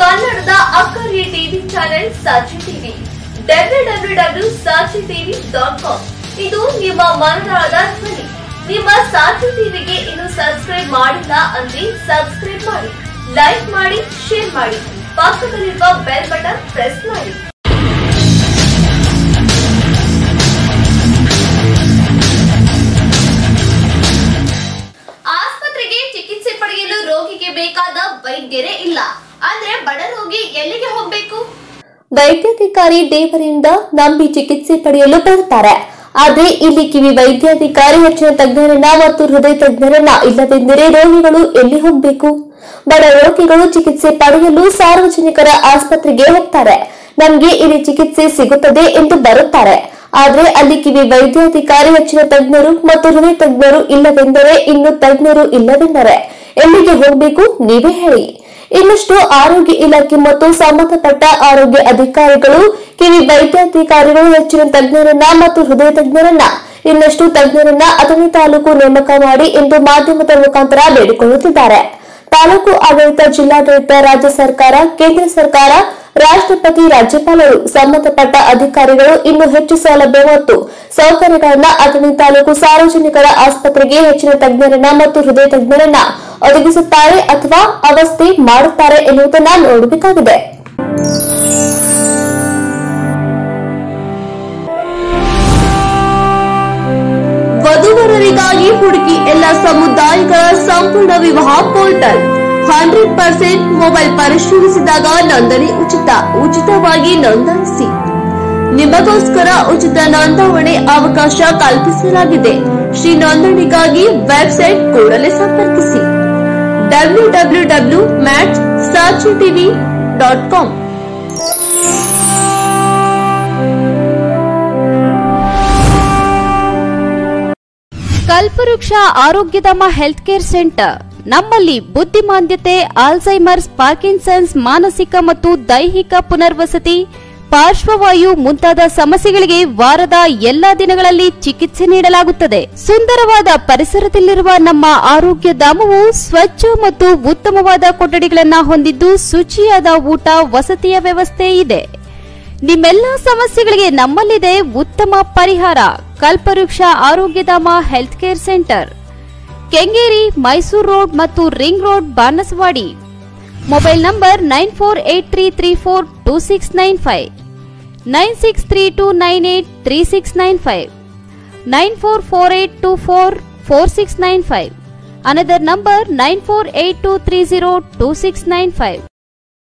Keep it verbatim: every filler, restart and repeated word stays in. ಕನ್ನಡದ ಅಕ್ಕರೆ TV channel Saachi TV W W W dot Saachi TV dot com ಇದು ನಿಮ್ಮ ಮನದಾಳದ ಧ್ವನಿ। ನಿಮ್ಮ ಸಾಚಿ ಟಿವಿಗೆ ಇನ್ನು ಸಬ್ಸ್ಕ್ರೈಬ್ ಮಾಡಿಲ್ಲ ಅಂದ್ರೆ ಸಬ್ಸ್ಕ್ರೈಬ್ ಮಾಡಿ, ಲೈಕ್ ಮಾಡಿ, ಶೇರ್ ಮಾಡಿ, ಪಕ್ಕದಲ್ಲಿರುವ ಬೆಲ್ ಬಟನ್ ಪ್ರೆಸ್ ಮಾಡಿ। ರೋಗಿಗೆ ಬೇಕಾದ ವೈದ್ಯರೇ ಇಲ್ಲ ಅಂದ್ರೆ ಬಡ ರೋಗಿ ಎಲ್ಲಿಗೆ ಹೋಗಬೇಕು? ವೈದ್ಯಾಧಿಕಾರಿ ದೇವರಿಂದ ನಂಬಿ ಚಿಕಿತ್ಸೆ ಪಡೆಯಲು ಬರ್ತಾರೆ, ಆದರೆ ಇಲ್ಲಿ ಕಿವಿ ವೈದ್ಯಾಧಿಕಾರಿ ಹೆಚ್ಚಿನ ತಜ್ಞರನ್ನ ಮತ್ತು ಹೃದಯ ತಜ್ಞರನ್ನ ಇಲ್ಲವೆಂದರೆ ರೋಗಿಗಳು ಎಲ್ಲಿ ಹೋಗಬೇಕು? ಬಡ ರೋಗಿಗಳು ಚಿಕಿತ್ಸೆ ಪಡೆಯಲು ಸಾರ್ವಜನಿಕರ ಆಸ್ಪತ್ರೆಗೆ ಹೋಗ್ತಾರೆ, ನಮ್ಗೆ ಇಲ್ಲಿ ಚಿಕಿತ್ಸೆ ಸಿಗುತ್ತದೆ ಎಂದು ಬರುತ್ತಾರೆ, ಆದರೆ ಅಲ್ಲಿ ಕಿವಿ ವೈದ್ಯಾಧಿಕಾರಿ ಹೆಚ್ಚಿನ ತಜ್ಞರು ಮತ್ತು ಹೃದಯ ತಜ್ಞರು ಇಲ್ಲವೆಂದರೆ ಇನ್ನು ತಜ್ಞರು ಇಲ್ಲವೆಂದರೆ ಎಲ್ಲಿಗೆ ಹೋಗಬೇಕು ನೀವೇ ಹೇಳಿ। ಇನ್ನಷ್ಟು ಆರೋಗ್ಯ ಇಲಾಖೆ ಮತ್ತು ಸಂಬಂಧಪಟ್ಟ ಆರೋಗ್ಯ ಅಧಿಕಾರಿಗಳು ಕಿವಿ ವೈದ್ಯಾಧಿಕಾರಿಗಳು ಹೆಚ್ಚಿನ ತಜ್ಞರನ್ನ ಮತ್ತು ಹೃದಯ ತಜ್ಞರನ್ನ ಇನ್ನಷ್ಟು ತಜ್ಞರನ್ನ ಅಥಣಿ ತಾಲೂಕು ನೇಮಕ ಮಾಡಿ ಎಂದು ಮಾಧ್ಯಮದ ಮುಖಾಂತರ ಬೇಡಿಕೊಳ್ಳುತ್ತಿದ್ದಾರೆ। ತಾಲೂಕು ಆಡಳಿತ, ಜಿಲ್ಲಾಡಳಿತ, ರಾಜ್ಯ ಸರ್ಕಾರ, ಕೇಂದ್ರ ಸರ್ಕಾರ, ರಾಷ್ಟ್ರಪತಿ, ರಾಜ್ಯಪಾಲರು, ಸಂಬಂಧಪಟ್ಟ ಅಧಿಕಾರಿಗಳು ಇನ್ನು ಹೆಚ್ಚು ಸೌಲಭ್ಯ ಮತ್ತು ಸೌಕರ್ಯಗಳನ್ನ ಅಥಣಿ ತಾಲೂಕು ಸಾರ್ವಜನಿಕರ ಆಸ್ಪತ್ರೆಗೆ ಹೆಚ್ಚಿನ ತಜ್ಞರನ್ನ ಮತ್ತು ಹೃದಯ ತಜ್ಞರನ್ನ ಒದಗಿಸುತ್ತಾರೆ ಅಥವಾ ಅವಸ್ಥೆ ಮಾಡುತ್ತಾರೆ ಎನ್ನುವುದನ್ನು ನೋಡಬೇಕಾಗಿದೆ। ವಧುವರರಿಗಾಗಿ ಹುಡುಕಿ ಎಲ್ಲ ಸಮುದಾಯಗಳ ಸಂಪೂರ್ಣ ವಿವಾಹ ಪೋರ್ಟಲ್ ಹಂಡ್ರೆಡ್ ಪರ್ಸೆಂಟ್ ಮೊಬೈಲ್ ಪರಿಶೀಲಿಸಿದಾಗ ನೋಂದಣಿ ಉಚಿತ, ಉಚಿತವಾಗಿ ನೋಂದಾಯಿಸಿ, ನಿಮಗೋಸ್ಕರ ಉಚಿತ ನೋಂದಾವಣೆ ಅವಕಾಶ ಕಲ್ಪಿಸಲಾಗಿದೆ। ಶ್ರೀ ನೋಂದಣಿಗಾಗಿ ವೆಬ್ಸೈಟ್ ಕೂಡಲೇ ಸಂಪರ್ಕಿಸಿ W W W dot Saachi TV dot com. Kalpavriksha Arogyadhama health care centre ನಮ್ಮಲ್ಲಿ ಬುದ್ಧಿಮಾಂದ್ಯತೆ, ಆಲ್ಝೈಮರ್ಸ್, ಪಾರ್ಕಿನ್ಸನ್ಸ್, ಮಾನಸಿಕ ಮತ್ತು ದೈಹಿಕ ಪುನರ್ವಸತಿ, ಪಾರ್ಶ್ವವಾಯು ಮುಂತಾದ ಸಮಸ್ಯೆಗಳಿಗೆ ವಾರದ ಎಲ್ಲಾ ದಿನಗಳಲ್ಲಿ ಚಿಕಿತ್ಸೆ ನೀಡಲಾಗುತ್ತದೆ। ಸುಂದರವಾದ ಪರಿಸರದಲ್ಲಿರುವ ನಮ್ಮ ಆರೋಗ್ಯ ಧಾಮವು ಸ್ವಚ್ಛ ಮತ್ತು ಉತ್ತಮವಾದ ಕೊಠಡಿಗಳನ್ನು ಹೊಂದಿದ್ದು ಶುಚಿಯಾದ ಊಟ, ವಸತಿಯ ವ್ಯವಸ್ಥೆ ಇದೆ। ನಿಮ್ಮೆಲ್ಲ ಸಮಸ್ಯೆಗಳಿಗೆ ನಮ್ಮಲ್ಲಿದೆ ಉತ್ತಮ ಪರಿಹಾರ। Kalpavriksha Arogyadhama health care centre, Kengeri, Mysuru road ಮತ್ತು ring road, Banasavadi. Mobile number nine four eight three three four two six nine five, nine six three two nine eight three six nine five, nine four four eight two four four six nine five, another number nine four eight two three zero two six nine five.